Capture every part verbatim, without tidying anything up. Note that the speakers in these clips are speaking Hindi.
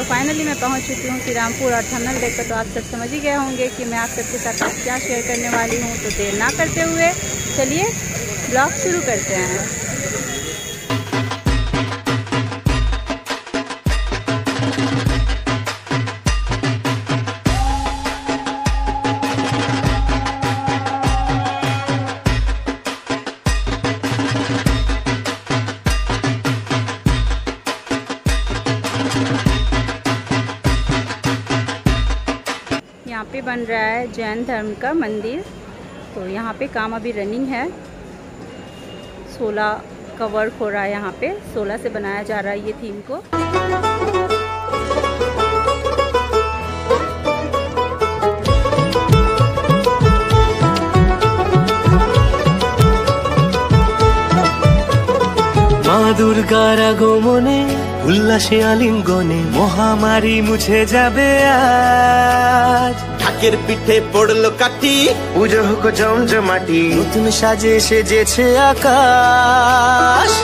तो फाइनली मैं पहुंच चुकी हूं श्रीरामपुर और थंबनेल देखकर तो आप सब समझ ही गए होंगे कि मैं आप सबके साथ क्या शेयर करने वाली हूं। तो देर ना करते हुए चलिए ब्लॉग शुरू करते हैं। यहाँ पे बन रहा है जैन धर्म का मंदिर, तो यहाँ पे काम अभी रनिंग है। सोलह का वर्क हो रहा है, यहाँ पे सोलह से बनाया जा रहा है ये थीम को। दुर्गार आगमने उल्लासे आलिंगने महामारी मुझे जाबे आज ढाकेर पीठे पड़लो काटी पूजो होको जमजमाटी नतुन साजे सेजेछे आकाश।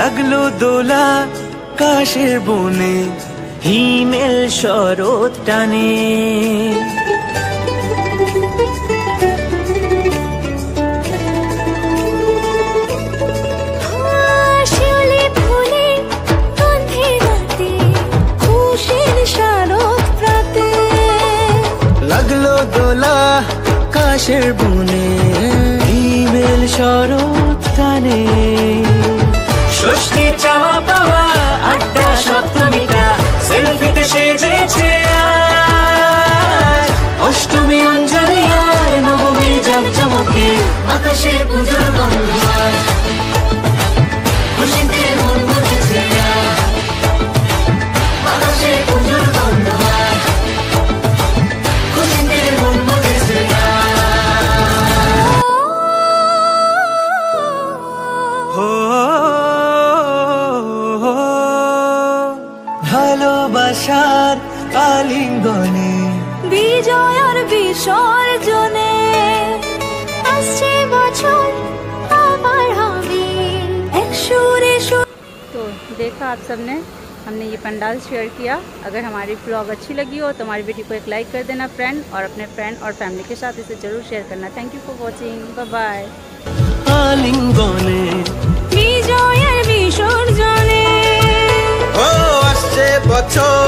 লাগলো দোলা কাশের বনে হিমেল শরৎ টানে লাগলো দোলা কাশের বনে হিমেল শরৎ টানে। ভালোবাসার আলিঙ্গনে বিজয় আর বিসর্জনে আসছে বছর আবার হবে এক সুরে। तो देखा आप सबने, हमने ये पंडाल शेयर किया। अगर हमारी ब्लॉग अच्छी लगी हो तो हमारी वीडियो को एक लाइक कर देना फ्रेंड, और अपने फ्रेंड और फैमिली के साथ इसे जरूर शेयर करना। Thank you for watching, bye bye. আলিঙ্গনে বিজয় আর বিসর্জনে ও আসছে বছর।